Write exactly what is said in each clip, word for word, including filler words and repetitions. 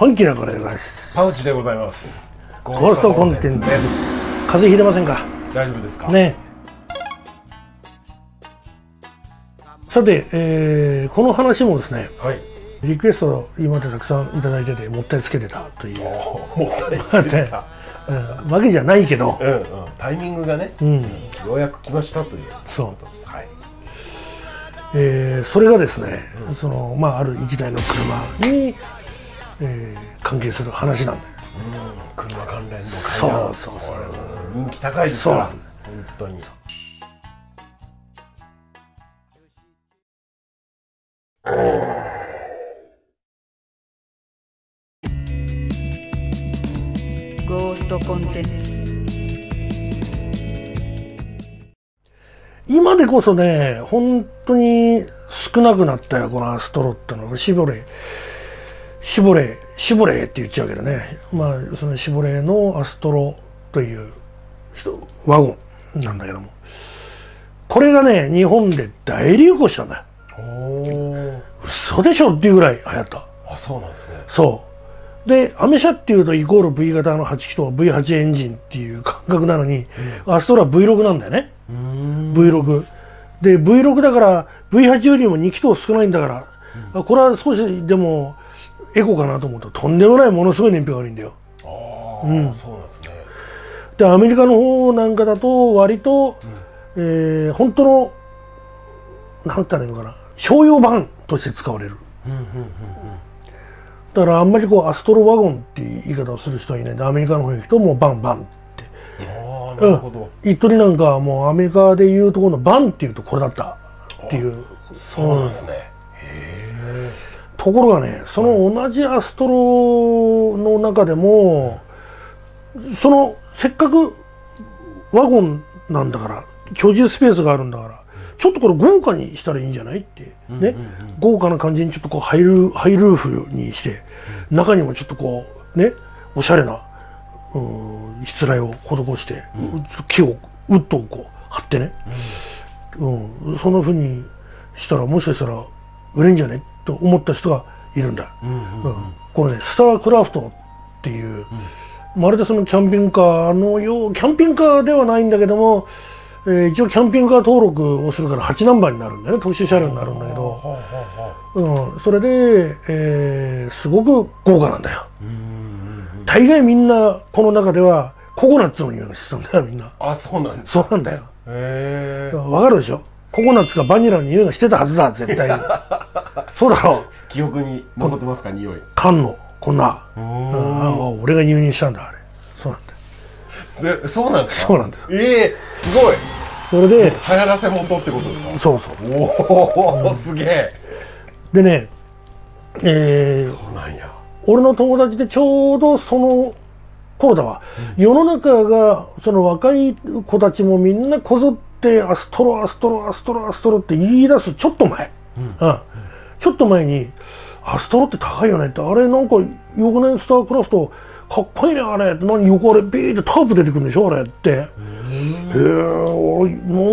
本気でございます。パウチでございます。ゴーストコンテンツです。風邪ひいてませんか？大丈夫ですか？ね。さて、えー、この話もですね、はい、リクエストを今までたくさんいただいてて、もったいつけてたという。もったいつけてた。うん、わけじゃないけど、うんうん、タイミングがね、うん、ようやく来ましたという。そう。はい。えー、それがですね、うん、そのまあある一台の車に、えー、関係する話なんだよ。うん、車関連の会社。そうそうそう。人気高いですから。そう。本当に。ゴーストコンテンツ。今でこそね、本当に少なくなったよ、このアストロってのは。シボレー、シボレー、シボレーって言っちゃうけどね。まあ、そのシボレーのアストロというワゴンなんだけども。これがね、日本で大流行したんだよ。嘘でしょっていうぐらい流行った。あ、そうなんですね。そう。で、アメ車っていうとイコール ブイ 型のはち気筒 ブイエイト エンジンっていう感覚なのに、うん、アストロは ブイシックス なんだよね。うん、 ブイシックス で ブイシックス だから ブイエイト よりもに気筒少ないんだから、うん、これは少しでもエコかなと思うと、とんでもないものすごい燃費が悪いんだよ。ああ、うん、そうなんですね。でアメリカの方なんかだと割と、うん、えー、本当の何て言うのかな、商用版として使われる。だからあんまりこうアストロワゴンっていう言い方をする人はいないんで、アメリカの方行くともうバンバンって。なるほど。一人なんかはもうアメリカでいうとこのバンっていうとこれだったっていう。そうなんですね。へえ。ところがね、その同じアストロの中でも、はい、そのせっかくワゴンなんだから居住スペースがあるんだから、ちょっとこれ豪華にしたらいいんじゃないってね、豪華な感じにちょっとこうハイルーフにして、中にもちょっとこうね、おしゃれなしつらいを施して、うん、木をウッドをこう張ってね、うんうん、そんなふうにしたらもしかしたら売れんじゃねと思った人がいるんだ。これね、スタークラフトっていう、うん、まるでそのキャンピングカーのよう、キャンピングカーではないんだけども、えー、一応キャンピングカー登録をするからはちナンバーになるんだよね。特殊車両になるんだけど、うん、それで、えー、すごく豪華なんだよ。うん、大概みんなこの中ではココナッツの匂いがしてたんだよ、みんな。あ、そうなんです。そうなんだよ。へえ。わかるでしょ、ココナッツかバニラの匂いがしてたはずだ、絶対に。そうだろう。記憶に残ってますか、匂い。缶のこんな、うん、俺が入院したんだ、あれ。そうなんだよ。そうなんですか。そうなんです。ええ、すごい。それで流行らせ元ってことですか。そうそう。おお、すげえ。でね、ええ、そうなんや。俺の友達でちょうどその頃だわ。世の中がその若い子たちもみんなこぞってアストロアストロアストロアストロって言い出すちょっと前、ちょっと前にアストロって高いよねって、あれなんかよくない、スタークラフトかっこいいねあれって、何横あれビーってタープ出てくるんでしょあれって、へえ、な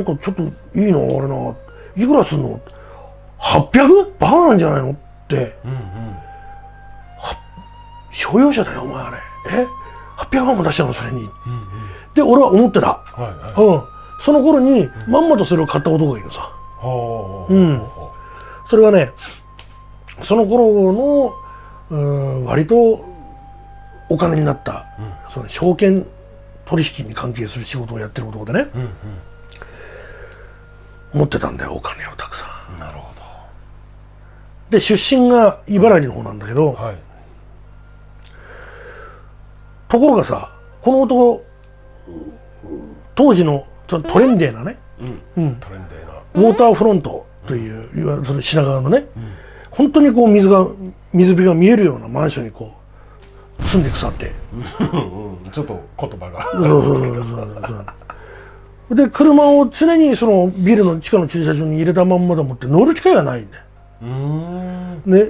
んかちょっといいなあれな、いくらすんの、 はっぴゃく? バカなんじゃないのって。うんうん、商用車だよお前あれ、え、はっぴゃくまんも出したのそれに、うん、うん、で俺は思ってた。はい、はい、うん、その頃に、うん、まんまとそれを買った男がいるさ。うん、それはね、その頃の、うん、割とお金になった、うん、その証券取引に関係する仕事をやってる男でね、うん、うん、持ってたんだよお金をたくさん。なるほど。で出身が茨城の方なんだけど、はい、ところがさ、この男当時のトレンデーなね、ウォーターフロントという、うん、いわゆるその品川のね、うん、本当にこう水が水辺が見えるようなマンションにこう住んでくさってちょっと言葉がそうそうそうそうそうで、車を常にそのビルの地下の駐車場に入れたまんまでもって乗る機会がないんだよ。うーん、ね、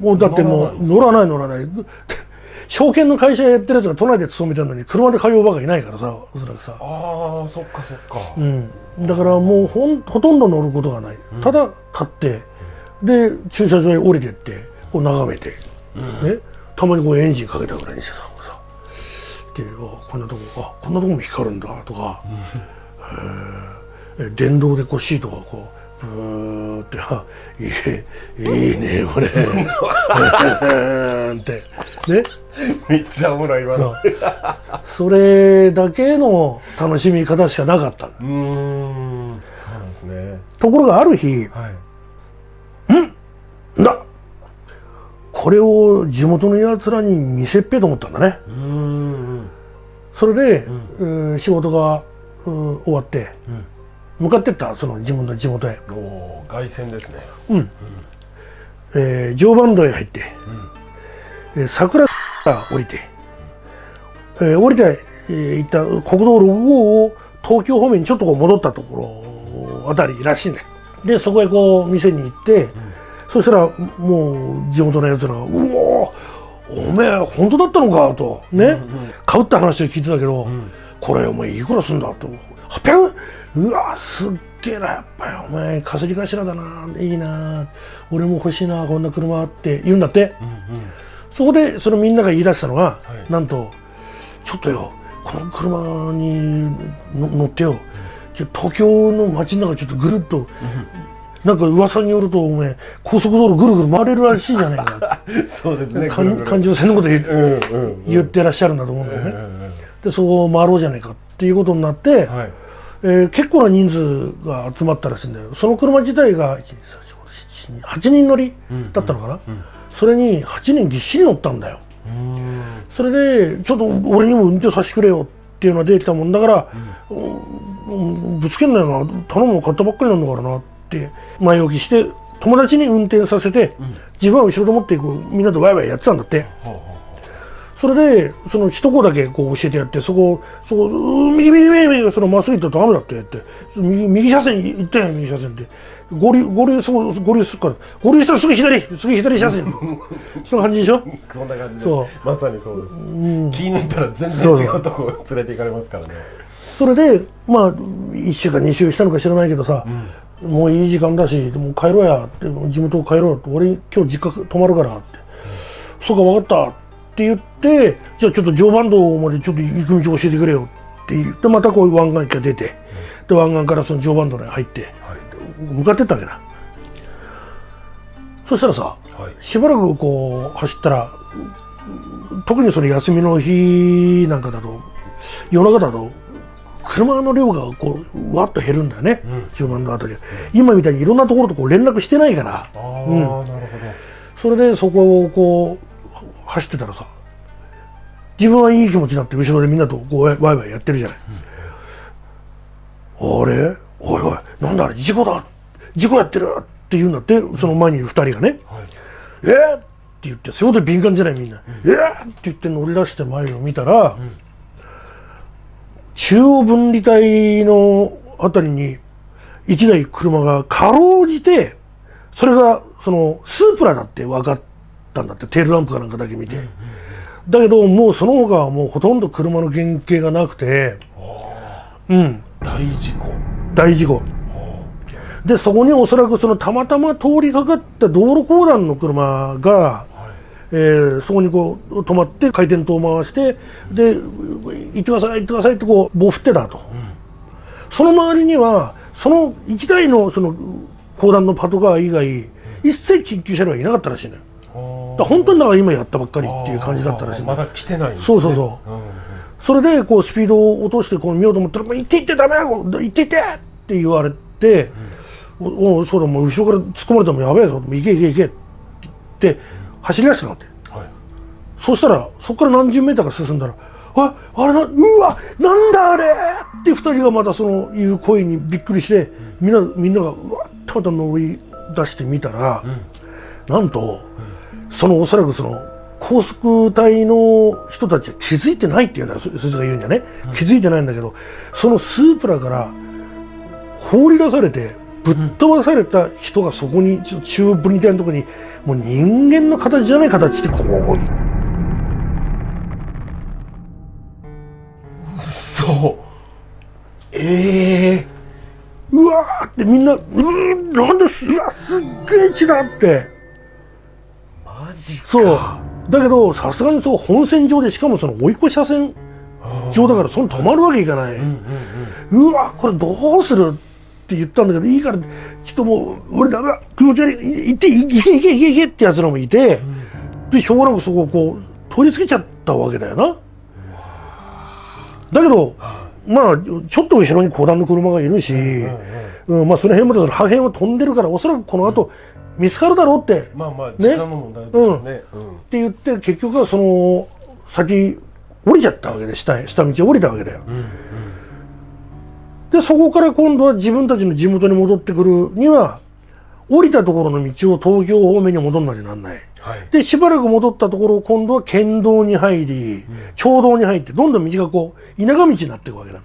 もうだってもう乗らない乗らない証券の会社やってるやつが都内で勤めてるのに車で通う馬がいないからさ、おそらくさ。ああ、そっかそっか。うん。だからもうほんほとんど乗ることがない。ただ買って、で駐車場へ降りてってこう眺めて、ね、たまにこうエンジンかけたぐらいにしてさっていうこんなとこあこんなとこも光るんだとか、うん、え電動でこうシートがこうブーって「いいねこれ」ってねめっちゃおもろいわなそれだけの楽しみ方しかなかったうーんそうなんですね。ところがある日、はい、んだこれを地元のやつらに見せっぺと思ったんだね。うんそれで、うんうん、仕事が、うん、終わって、うん、向かってったその自分の地元へ。お凱旋ですね。うん、うんえー、常磐道へ入って、うんえー、桜から降りて、うんえー、降りて、えー、行った国道ろくごうを東京方面にちょっとこう戻ったところあたりらしいね。でそこへこう店に行って、うんそしたらもう地元のやつらが「うおおめえ本当だったのか」とね、うんうん、買うって話を聞いてたけど、うん、これお前いくらすんだとはっぴゃくえんうわすっげえなやっぱりお前稼ぎ頭だないいな俺も欲しいなこんな車って言うんだって、うんうん、そこでそのみんなが言い出したのが、はい、なんと「ちょっとよこの車に乗ってよ東京の街の中ちょっとぐるっと。うんなんか噂によるとお前高速道路ぐるぐる回れるらしいじゃないかそうですね環状線のこと言ってらっしゃるんだと思うんだよね、うんうん、でそこを回ろうじゃないかっていうことになって、はいえー、結構な人数が集まったらしいんだよ。その車自体がはちにん乗りだったのかな、うんうんうん、それにはちにんぎっしり乗ったんだよ。うんそれでちょっと俺にも運転させてくれよっていうのが出てきたもんだから、うん、ぶつけんなよな頼むの買ったばっかりなんだからなって前置きして友達に運転させて、うん、自分は後ろで持っていくみんなとワイワイやってたんだって、うん、それでその一校だけこう教えてやってそこそこ右右右右そのまっすぐ行ったらダメだってやって右右車線行ったよ右車線で合流合流そう合流するから合流したらすぐ左すぐ左車線そんな感じでしょそんな感じですまさにそうです、うん、気抜いたら全然違うとこ連れて行かれますからね。それでまあいっしゅうかにしゅうしたのか知らないけどさ、うんもういい時間だし、もう帰ろうやって、地元を帰ろうって、俺、今日実家泊まるからって、うん、そうか、分かったって言って、じゃあちょっと常磐道までちょっと行く道教えてくれよって言って、またこういう湾岸から出て、うん、で湾岸からその常磐道に入って、はい、向かってったわけだ。そしたらさ、はい、しばらくこう走ったら、特にその休みの日なんかだと、夜中だと、車の量がこうわっと減るんだよね、うん、常磐道あたり、うん、今みたいにいろんなところとこう連絡してないからあ、うん、なるほど。それでそこをこう走ってたらさ自分はいい気持ちになって後ろでみんなとこうワイワイやってるじゃない、うん、あれおいおいなんだあれ事故だ事故やってるって言うんだってその前にいるふたりがね、はい、えっって言ってそういうこと敏感じゃないみんな、うん、えっって言って乗り出して前を見たら、うん中央分離帯のあたりにいちだい車がかろうじてそれがそのスープラだって分かったんだってテールランプかなんかだけ見てだけどもうその他はもうほとんど車の原型がなくてうん大事故大事故でそこにおそらくそのたまたま通りかかった道路公団の車がえー、そこにこう止まって回転灯を回してで行ってください行ってくださいってこう棒振ってたと、うん、その周りにはそのいちだいのその公団のパトカー以外、うん、一切緊急車両はいなかったらしいの、ね、よ、うん、だ本当にだから今やったばっかりっていう感じだったらしい、ね、まだ来てないんですねそうそうそう、うん、それでこうスピードを落としてこう見ようと思ったら「行って行ってダメ行って行って!」って言われて「うん、おおそうだもう後ろから突っ込まれてもやべえぞ行け行け行け」って言って。走り出したのって、はい、そうしたらそこから何十メーターか進んだら「ああれなうわなんだあれ!」ってふたりがまたそのいう声にびっくりして、うん、みんなみんながうわっとまた乗り出してみたら、うん、なんと、うん、そのおそらくその高速帯の人たちは気づいてないっていうのはそいつが言うんじゃね、うん、気づいてないんだけどそのスープラから放り出されてぶっ飛ばされた人がそこに中央分離帯のところに。もう人間の形じゃない形ってこうそうええー、うわーってみんなうんなんですうわすっげえ気だってマジかそうだけどさすがにそう本線上で、しかもその追い越し車線上だから、その止まるわけいかない、うわこれどうするって言ったんだけど、いいからちょっともう俺ダメだ気持ち悪い行って行け行け行け行けってやつらもいて、でしょうがなくそこをこう取り付けちゃったわけだよな。だけどまあちょっと後ろに後段の車がいるし、まあその辺までその破片を飛んでるから、おそらくこの後見つかるだろうって、まあまあ時間の問題ですよね。って言って結局はその先降りちゃったわけで、下下道降りたわけだよ。でそこから今度は自分たちの地元に戻ってくるには、降りたところの道を東京方面に戻んなきゃなんない。はい、でしばらく戻ったところを今度は県道に入り、町道に入って、どんどん道がこう田舎道になっていくわけだ。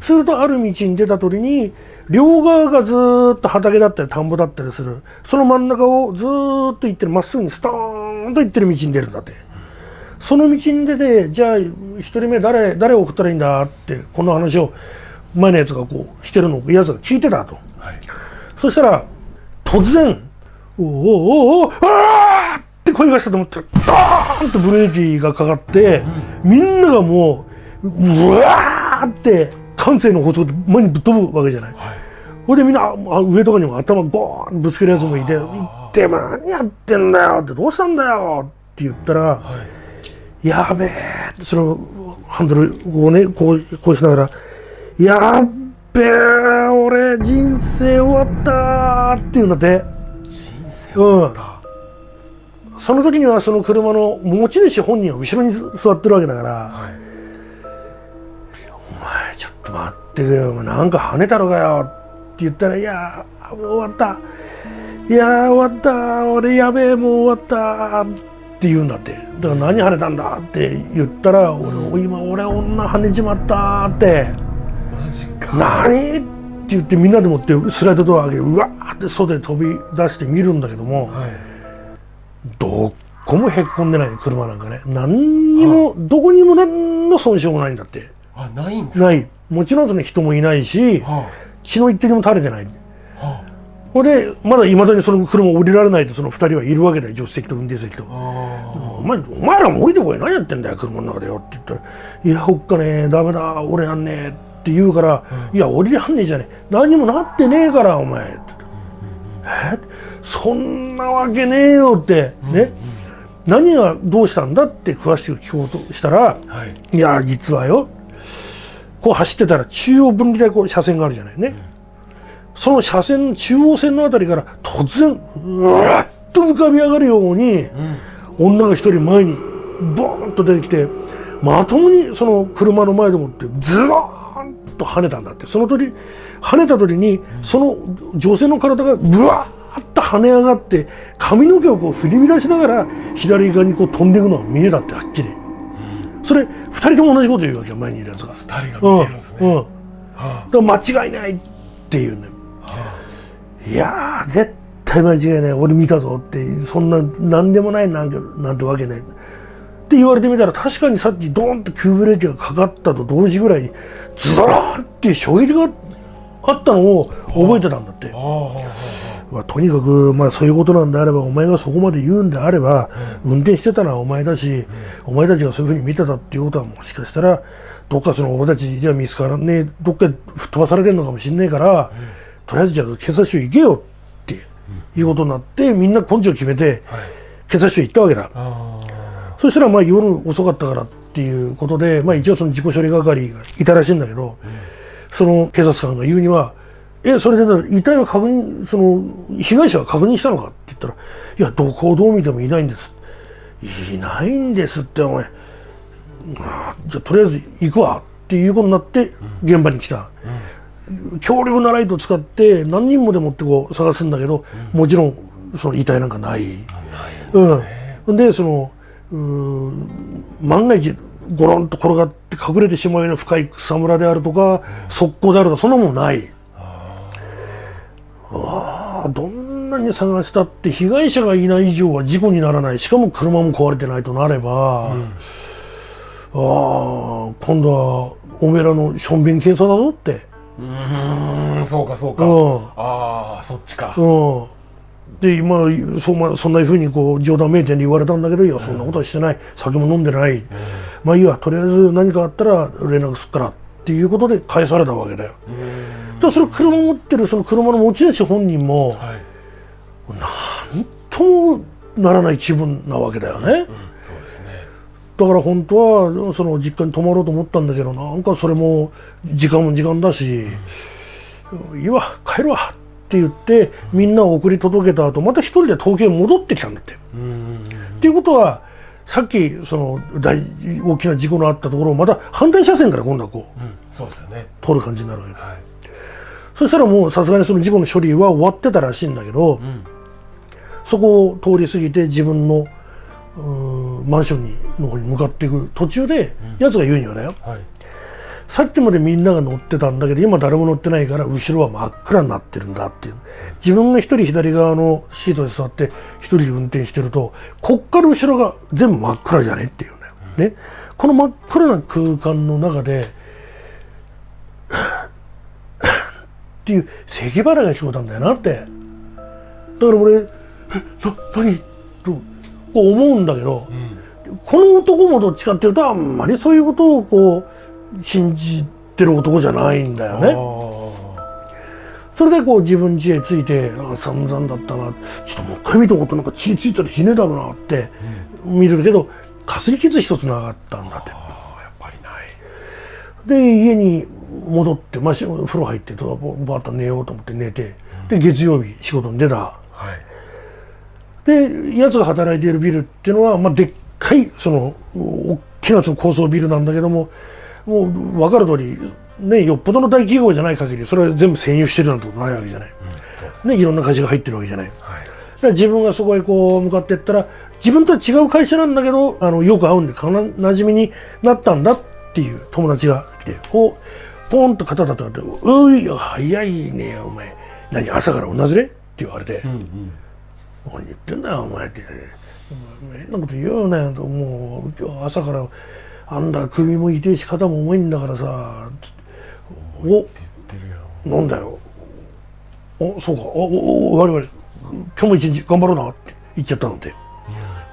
するとある道に出た時に、両側がずーっと畑だったり田んぼだったりする、その真ん中をずーっと行ってる、まっすぐにストーンと行ってる道に出るんだって。その道に出て、じゃあひとりめ誰誰を送ったらいいんだって、この話を前のやつがこうしてるのをやつが聞いてたと、はい、そしたら突然「おーおーおーあー!」って声がしたと思ったら、ドーンとブレーキがかかって、みんながもううわーって感性の法則で前にぶっ飛ぶわけじゃない。ほいでみんな上とかにも頭ゴーンぶつけるやつもいて「いって何やってんだよ」って「どうしたんだよ」って言ったら「やべえ」ってそのハンドルをねこうこうしながら「やっべえ俺人生終わった」っていうんだって。人生終わった。その時にはその車の持ち主本人は後ろに座ってるわけだから、お前ちょっと待ってくれよ、なんか跳ねたのかよって言ったら、いやー終わったいやー終わった俺やべえもう終わったって言うんだって。だから何跳ねたんだって言ったら、俺今俺女跳ねちまったって。マジか何って言って、みんなでもってスライドドア開けてうわーって外で飛び出して見るんだけども、はい、どっこもへっこんでない、車なんかね。何にも、はあ、どこにも何の損傷もないんだって。あ、ないんですか。ない。もちろんその人もいないし、はあ、血の一滴も垂れてない。ほん、はあ、でまだいまだにその車降りられないで、そのふたりはいるわけだよ、助手席と運転席と。はあ、お前お前らも降りてこい、何やってんだよ車の中でよって言ったら「いやおっかねえダメだ俺やんねえ」って言うから「うん、いや降りらんねえじゃねえ、何にもなってねえからお前」って言って「えそんなわけねえよ」ってね、うん、うん、何がどうしたんだって詳しく聞こうとしたら「はい、いや実はよ」こう走ってたら中央分離帯こう車線があるじゃないね、うん、その車線中央線のあたりから突然うわっと浮かび上がるように、うん、女が一人前にボーンと出てきて、まともにその車の前でもってズドーンと跳ねたんだって。その時跳ねた時に、うん、その女性の体がブワッあった跳ね上がって、髪の毛をこう振り乱しながら左側にこう飛んでいくのが見えたって、はっきり。うん、それふたりとも同じこと言うわけよ、前にいるやつが。ふたりが見てるんですね。うんうん、はあ、だから間違いないっていうね。はあ、いやー絶対間違いない俺見たぞって、そんな何でもないなんてなんてわけないって言われてみたら、確かにさっきドーンと急ブレーキがかかったと同時ぐらいにズドーンっていう衝撃があったのを覚えてたんだって。はあはあはあ、まあ、とにかく、まあ、そういうことなんであれば、お前がそこまで言うんであれば、うん、運転してたのはお前だし、うん、お前たちがそういうふうに見てたっていうことは、もしかしたらどっかその俺たちでは見つからねえ、どっか吹っ飛ばされてるのかもしれないから、うん、とりあえずじゃあ警察署行けよっていうことになって、みんな根性を決めて、はい、警察署行ったわけだ。そしたらまあ夜遅かったからっていうことで、まあ、一応その自己処理係がいたらしいんだけど、うん、その警察官が言うには、え、それで遺体は確認、その被害者は確認したのかって言ったら、いやどこをどう見てもいないんです。いないんですって、お前あじゃあとりあえず行くわっていうことになって現場に来た、うんうん、強力なライトを使って何人もでもってこう探すんだけど、うん、もちろんその遺体なんかない。うん、でそのう万が一ゴロンと転がって隠れてしまうような深い草むらであるとか、うん、側溝であるとか、そんなもんない。ああ、どんなに探したって被害者がいない以上は事故にならない、しかも車も壊れてないとなれば、うん、ああ今度はおめえらのしょんべん検査だぞって。うーん、そうかそうか、うん、ああそっちか、うん、で今そ、まあ、そんなふうにこう冗談めいてんで言われたんだけど、いやそんなことはしてない、酒も飲んでない、うん、まあいいわ、とりあえず何かあったら連絡すっからっていうことで返されたわけだよ。じゃあそれ車持ってるその車の持ち主本人も、はい、なんともならない気分なわけだよね。だから本当はその実家に泊まろうと思ったんだけど、なんかそれも時間も時間だし、うん、いいわ帰るわって言ってみんなを送り届けた後、また一人で東京に戻ってきたんだって。っていうことはさっきその大大きな事故のあったところをまた反対車線から今度はこう、うん、そうですよね、通る感じになるわけ、はい、そしたらもうさすがにその事故の処理は終わってたらしいんだけど、うん、そこを通り過ぎて自分のマンションにの方に向かっていく途中で、やつが言うにはだよ、はい、さっきまでみんなが乗ってたんだけど今誰も乗ってないから後ろは真っ暗になってるんだっていう。自分が一人左側のシートで座って一人で運転してると、こっから後ろが全部真っ暗じゃねっていうね、うん、この真っ暗な空間の中でっていう咳払いが聞こえたんだよなって。だから俺「えっ何?」と思うんだけど、うん、この男もどっちかっていうとあんまりそういうことをこう信じてる男じゃないんだよね。それでこう自分家へついて、あ散々だったな、ちょっともう一回見とこうと、なんか血ついたりしねえだろうなって見るけど、うん、かすり傷一つなかったんだって。やっぱりないで家に戻って、まあ、風呂入ってとバーッと寝ようと思って寝て、で月曜日仕事に出た。はいで、やつが働いているビルっていうのは、まあ、でっかいその大きなその高層ビルなんだけども、もう分かる通りね、よっぽどの大企業じゃない限りそれは全部占有してるなんてことないわけじゃない、うん、ね、いろんな会社が入ってるわけじゃない、はい、だから自分がそこへこう向かっていったら、自分とは違う会社なんだけどあのよく会うんでなじみになったんだっていう友達が来て、こうポンと肩立てて「ういよ早いねお前何朝から同じね?」って言われて。うんうん、何言ってんだよお前って、変なこと言うなよと、もう今日朝からあんだ首も痛いし肩も重いんだからさ、おって言ってるよ、なんだよ、おそうか、おお我々今日も一日頑張ろうなって言っちゃったので、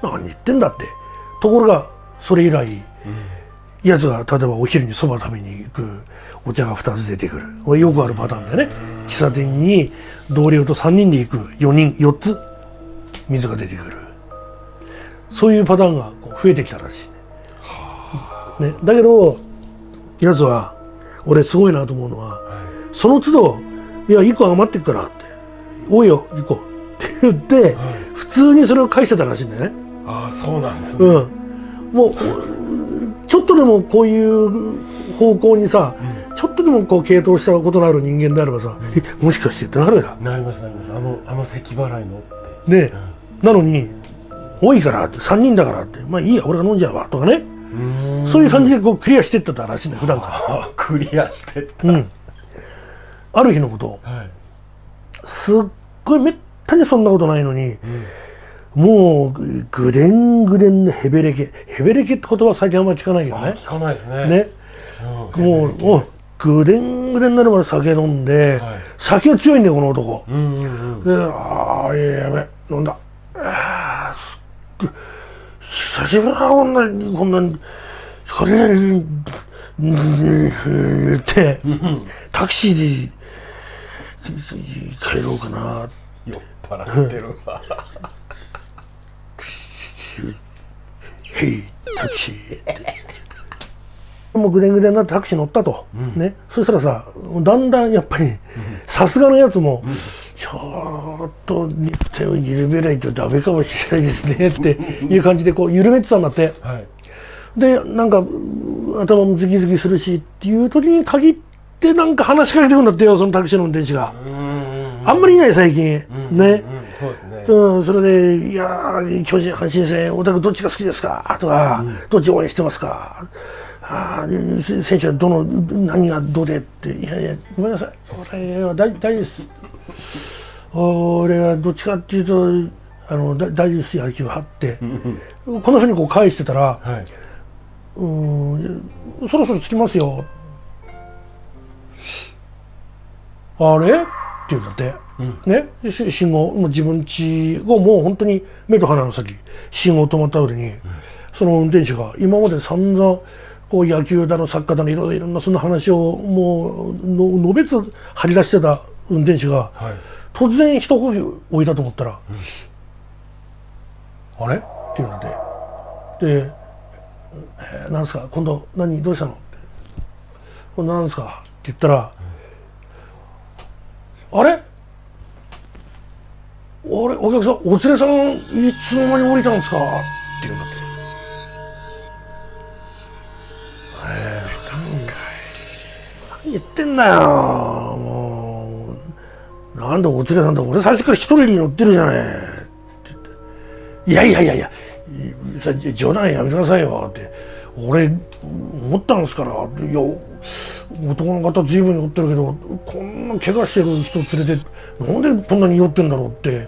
うん、何言ってんだって。ところがそれ以来、うん、やつが例えばお昼にそば食べに行く、お茶がふたつ出てくる、よくあるパターンだよね、うん、喫茶店に同僚とさんにんで行く、よにんよっつ水が出てくる、そういうパターンがこう増えてきたらしい、ねはあね、だけどやつは、俺すごいなと思うのは、はい、その都度「いやいっこ余ってっから」って「おいよいっこ」って言って、はい、普通にそれを返してたらしいんだよね。ああそうなんですね、うん、もうちょっとでもこういう方向にさ、うん、ちょっとでもこう傾倒したことのある人間であればさ、うん、もしかしてってなるやん。なりますなります、あのあの咳払いのってね、うん、なのに多いからってさんにんだからって、まあいいや俺が飲んじゃうわとかね、そういう感じでこうクリアしてってたらしいんだよ普段からクリアしてった、うん、ある日のこと、はい、すっごいめったにそんなことないのに、うん、もうぐでんぐでんのヘベレケ、ヘベレケって言葉は最近あんまり聞かないけどね、聞かないですね、ね、うん、もうおぐでんぐでんになるまで酒飲んで、はい、酒が強いんだよこの男、うんうんうん、でああやべ飲んだ、あすっ久しぶりだこんなにこんなにこれってタクシーで帰ろうかなって、酔っ払ってるわヘイタクシーってもうぐでんぐでんなってタクシー乗ったと、うん、ね、そしたらさだんだんやっぱりさすがのやつも、うん、ちょっと手を緩めないとダメかもしれないですねっていう感じでこう緩めてたんだって、はい、でなんか頭もズキズキするしっていう時に限ってなんか話しかけてくるんだってよ、そのタクシーの運転手が。あんまりいない最近ね。それで「いやー巨人阪神戦お宅どっちが好きですか?」とか、うん、「どっち応援してますか?」あ選手はどの何がどうでって「いやいやごめんなさい俺は大丈夫です」俺はどっちかっていうとあの大丈夫です野球張ってこんなふうにこう返してたら、はい、うーんそろそろ着きますよあれって言うんだって、ね、信号もう自分家をもう本当に目と鼻の先、信号止まった後に、うん、その運転手が今まで散々こう野球だのサッカーだのいろいろなそんな話をもうのべつ張り出してた運転手が、はい、突然一呼吸置いたと思ったら「うん、あれ?」っていうのでで「えー、なんすか今度何どうしたの?」って「これなんすか?」って言ったら「うん、あれ?」あれお客さん、お連れさんいつの間に降りたんですかって言うんだって。ええ、何言ってんだよもう。なんでお連れさんだ、俺最初から一人に乗ってるじゃないって言って。いやいやいやいや、冗談やめてくださいよって。俺、思ったんですから。いや、男の方ずいぶん酔ってるけど、こんな怪我してる人連れて、なんでこんなに酔ってんだろうって、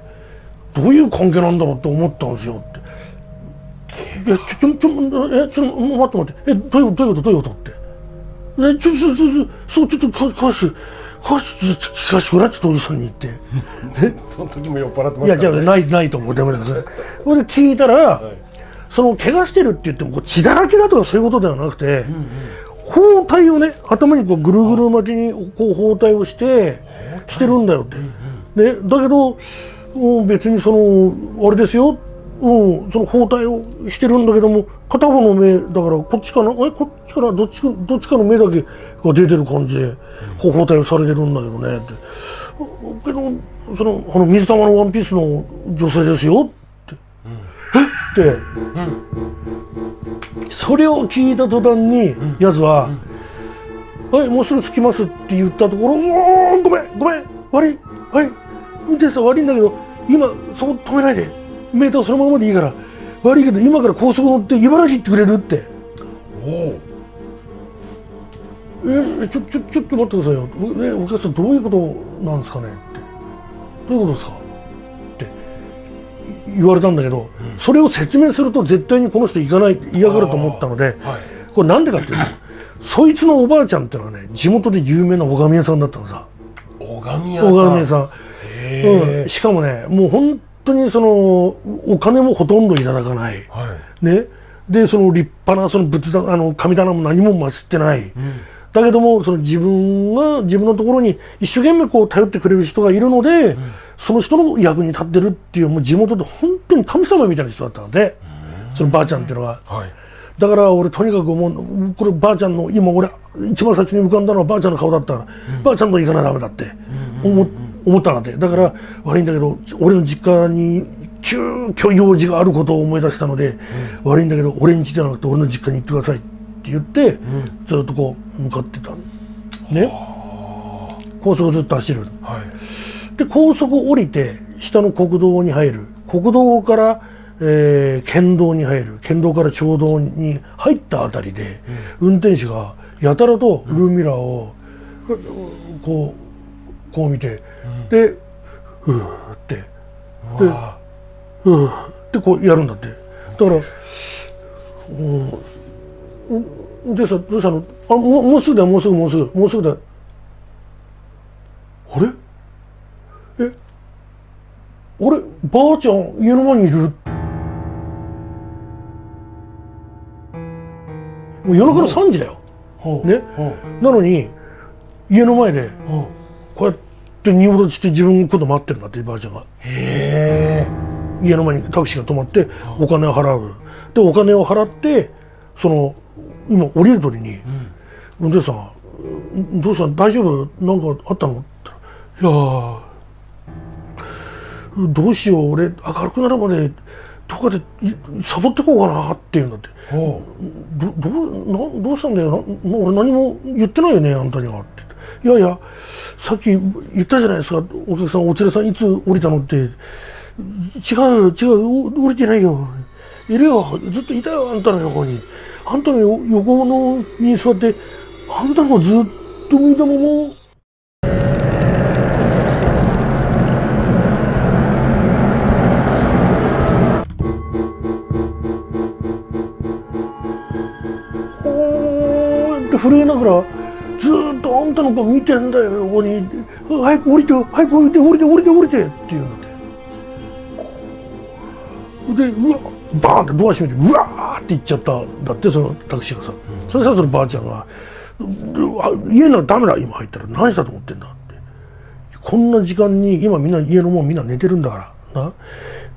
どういう関係なんだろうって思ったんですよって。いや、ちょ、ちょ、ちょ、え、ちょ、待って待って、え、どういうこと、どういうことって。え、ちょ、ちょ、ちょ、そう、ちょっと、詳しい、詳しい、聞かせてくれっておじさんに言って。ね、その時も酔っ払ってますからね。いや、じゃあ、ない、ないと思う、ダメなんです。それで聞いたら、はいその怪我してるって言っても血だらけだとかそういうことではなくて、うんうん、包帯をね頭にこうぐるぐる巻きにこう包帯をしてしてるんだよって、うんうん、でだけど別にそのあれですよ、うん、その包帯をしてるんだけども片方の目だからこっちかなえこっちからどっちどっちかの目だけが出てる感じで、うん、包帯をされてるんだけどねってけどそのあの水玉のワンピースの女性ですよって。うんって、うん、それを聞いた途端にやつは「はいもうすぐ着きます」って言ったところ「おおごめんごめん悪い悪い運転手さん悪いんだけど今そこ止めないでメーターそのままでいいから悪いけど今から高速乗って茨城行ってくれる」って「おおえちょちょちょっと待ってくださいよえお客さんどういうことなんですかね」って「どういうことですか?」言われたんだけど、うん、それを説明すると絶対にこの人行かない嫌がると思ったので、はい、これなんでかっていうとそいつのおばあちゃんっていうのはね地元で有名なおがみ屋さんだったのさおがみ屋さん、おがみ屋さん、うん、しかもねもう本当にそのお金もほとんどいただかない、はい、ねでその立派なその仏壇あの神棚も何も祀ってない、うん、だけどもその自分が自分のところに一生懸命こう頼ってくれる人がいるので、うんその人の役に立ってるっていう、もう地元で本当に神様みたいな人だったので、そのばあちゃんっていうのは。はい、だから俺とにかくもう、こればあちゃんの、今俺、一番最初に浮かんだのはばあちゃんの顔だったから、うん、ばあちゃんと行かないとダメだって思、思ったので、だから悪いんだけど、俺の実家に急遽用事があることを思い出したので、うん、悪いんだけど、俺ん家ではなくて俺の実家に行ってくださいって言って、うん、ずっとこう向かってた。ね。高速ずっと走る。はいで高速を降りて下の国道に入る国道から、えー、県道に入る県道から町道に入ったあたりで、うん、運転手がやたらとルーミラーを、うん、こうこう見て、うん、で「うー」ってで「うー」ってこうやるんだってだから「うんでさどうしたのあももうすぐだよもうすぐもうすぐもうすぐだよあれ?あればあちゃん家の前にいるもう夜中のさんじだよ、ね、なのに家の前でこうやって仁王立ちして自分のこと待ってるんだってばあちゃんがへえ家の前にタクシーが止まってお金を払うでお金を払ってその今降りる時に運転手さんが「どうした大丈夫なんかあったの?」って言ったら「いやーどうしよう俺明るくなるまでどこかでサボってこうかなって言うんだって「ど, ど, うなどうしたんだよな俺何も言ってないよねあんたには」って「いやいやさっき言ったじゃないですかお客さんお連れさんいつ降りたのって違う違う降りてないよいるよずっといたよあんたの横にあんたの横のに座ってあんたの方ずっと向いたまま。震えながらずっとあんんたの子見てんだよ、ここに。早く降りて、早く降りて、降りて、降りて、降りてって言うので。で、うわバーンってドア閉めて、うわーって行っちゃったんだって、そのタクシーがさ。うん、それさ、そのばあちゃんが、家ならダメだ、今入ったら。何したと思ってんだって。こんな時間に、今みんな家のもんみんな寝てるんだから。な。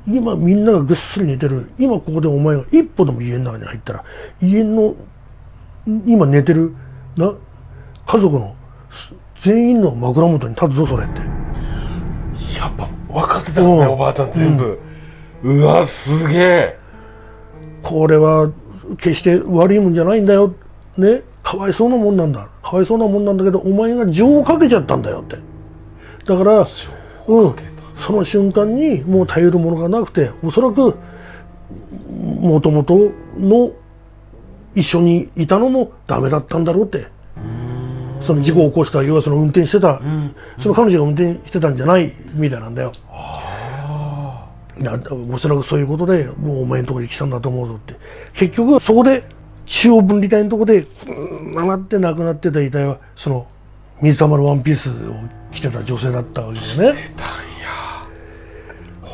今みんながぐっすり寝てる。今ここでお前が一歩でも家の中に入ったら、家の、今寝てる、な、家族の全員の枕元に立つぞ、それって。やっぱ分かってたんですね、おばあちゃん全部。うん、うわ、すげえ。これは決して悪いもんじゃないんだよ。ね。かわいそうなもんなんだ。かわいそうなもんなんだけど、お前が情をかけちゃったんだよって。だから、うん。その瞬間にもう頼るものがなくて、おそらくもともとの一緒にいたのもダメだったんだろうって。その事故を起こした、要はその運転してた、その彼女が運転してたんじゃないみたいなんだよ。いや、おそらくそういうことでもうお前のところに来たんだと思うぞって。結局そこで中央分離帯のところで曲がって亡くなってた遺体は、その水玉のワンピースを着てた女性だったわけですね。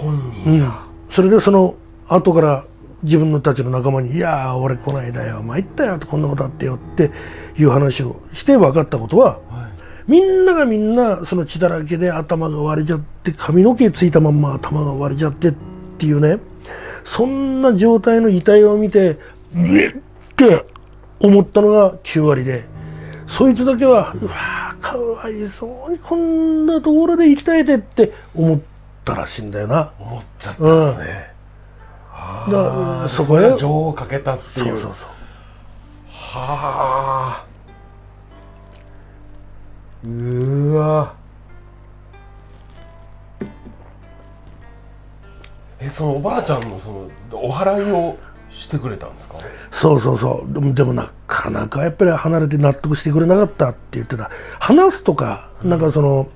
うん、それでその後から自分たちの仲間に「いやー俺こないだよ、参ったよ」と、こんなことあってよっていう話をして分かったことは、はい、みんながみんなその血だらけで頭が割れちゃって、髪の毛ついたまんま頭が割れちゃってっていうね、そんな状態の遺体を見て「うえっ!」って思ったのがきゅうわりで、そいつだけは「うわーかわいそうにこんなところで生きたいで」って思って。たらしいんだよな。思っちゃったんですね。ああ、そこへ情をかけたっていう。そうそうそう。はあ。うわ。え、そのおばあちゃんのそのお祓いをしてくれたんですか。そうそうそう。でもでもなかなかやっぱり離れて納得してくれなかったって言ってた。話すとかなんかその。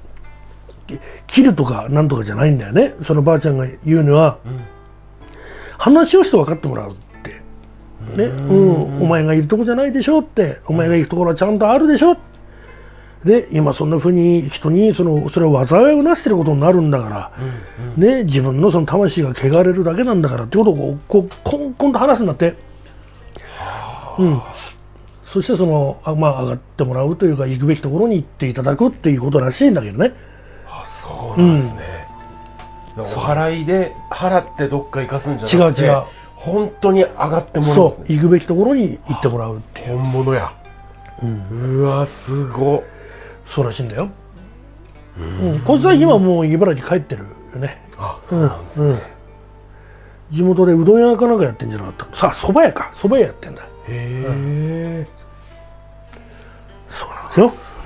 うん、切るとかなんとかじゃないんだよね。そのばあちゃんが言うのは、うん、話をして分かってもらうってね、うん、お前がいるとこじゃないでしょって、お前が行くところはちゃんとあるでしょで、今そんなふうに人にそのそれを災いをなしてることになるんだから、うんうん、ね、自分のその魂が汚れるだけなんだからってことをこうこんこんと話すんだって。うん、そしてそのあ、まあ、上がってもらうというか、行くべきところに行っていただくっていうことらしいんだけどね。そうなんですね。うん、お祓いで払ってどっか行かすんじゃなくて、違う違う、本当に上がってもらうんですね。そう、行くべきところに行ってもらうっていう。本物や。うん、うわすごっ。そうらしいんだよ。うん、こいつは今もう茨城帰ってるよね。あ、そうなんですね。うん、地元でうどん屋かなんかやってんじゃなかった。さあ、蕎麦屋か、蕎麦屋やってんだ。へえ、うん。そうなんですよ。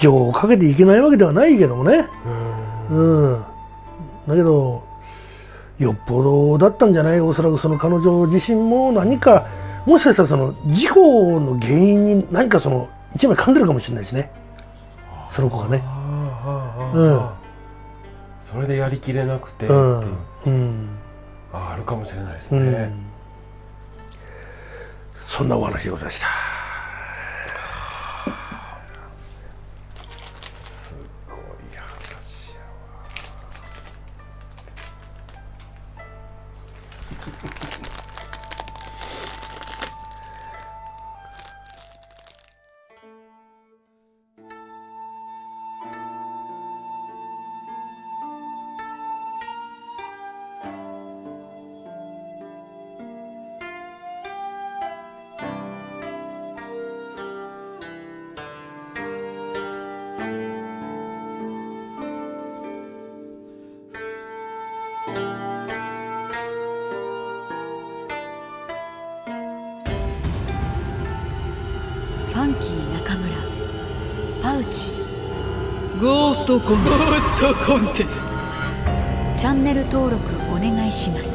情をかけていけないわけではないけどもね。うん、うん、だけどよっぽどだったんじゃない。おそらくその彼女自身も何か、もしかしたらその事故の原因に何かその一枚噛んでるかもしれないしね、その子がね。それでやりきれなくてっていう、あるかもしれないですね。うん、そんなお話でございました。ゴーストコンテンツ、チャンネル登録お願いします。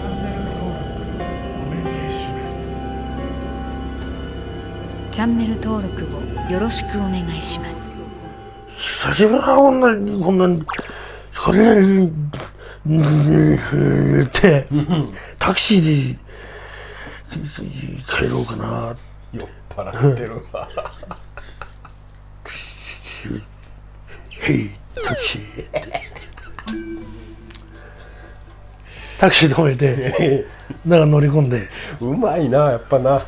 チャンネル登録をよろしくお願いします。久しぶりだ、こんなにこんなにこんなに寝てタクシーで帰ろうかな。酔っ払ってるわ。ちへいタクシーってタクシー止めてだから乗り込んでうまいなやっぱな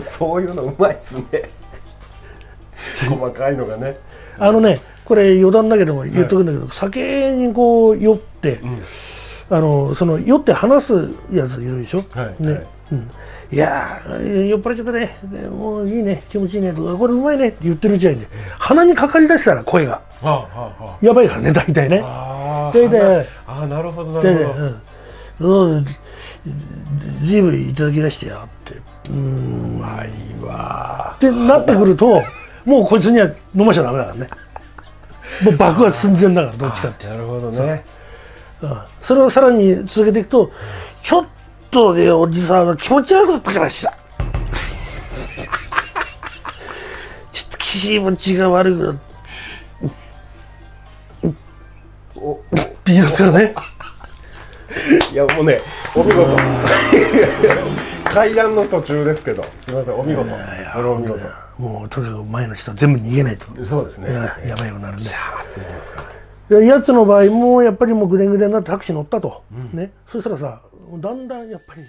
そういうのうまいっすね細かいのがねあのねこれ余談だけども言っとくんだけど、はい、酒にこう酔って、うん、あのその酔って話すやついるでしょ、はいねはいうん、いやー酔っ払っちゃったねもういいね気持ちいいねとかこれうまいねって言ってるうちに、ね、鼻にかかりだしたら声がああああやばいからね大体ね大体ああなるほどなるほどどう随分いただきだしてやってうんうまいわってなってくるともうこいつには飲ましちゃダメだからねもう爆発寸前だからどっちかってなるほどね そ,、うん、それをさらに続けていくとちょっとねおじさんが気持ち悪かったからしたちょっと気持ちが悪くなって言いますからねいやもうねお見事階段の途中ですけどすみませんお見事あれお見事もうとにかく前の人は全部逃げないとそうですね や, やばいようになるんでシャーっていきますからねやつの場合もやっぱりもうぐでんぐでんになってタクシー乗ったと、うん、ねそしたらさだんだんやっぱり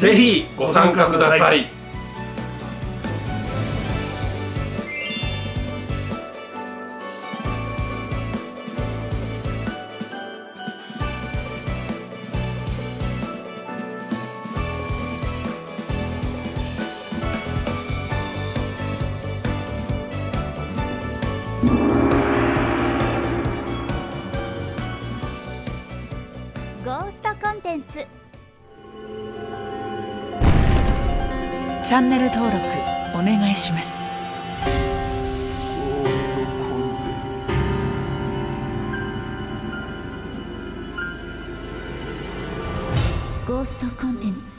ぜひご参加ください。ゴーストコンテンツチャンネル登録お願いします。ゴーストコンテンツ。ゴーストコンテンツ。